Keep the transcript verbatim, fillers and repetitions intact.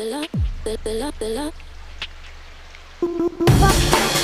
the love, the love, the love.